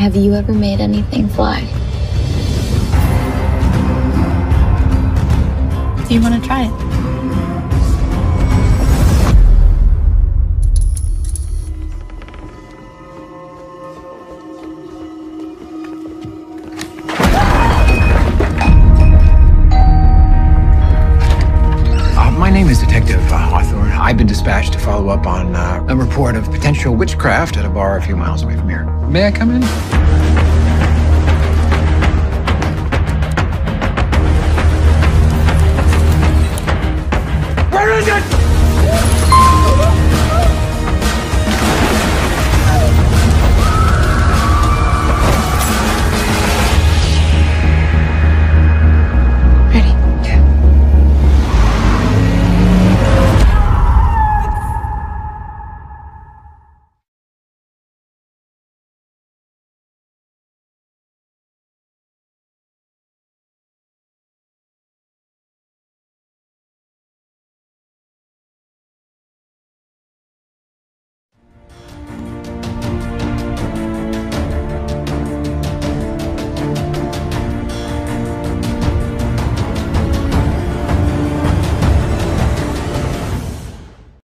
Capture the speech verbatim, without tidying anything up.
Have you ever made anything fly? Do you want to try it? My name is Detective uh, Hawthorne. I've been dispatched to follow up on uh, a report of potential witchcraft at a bar a few miles away from here. May I come in? Where is it?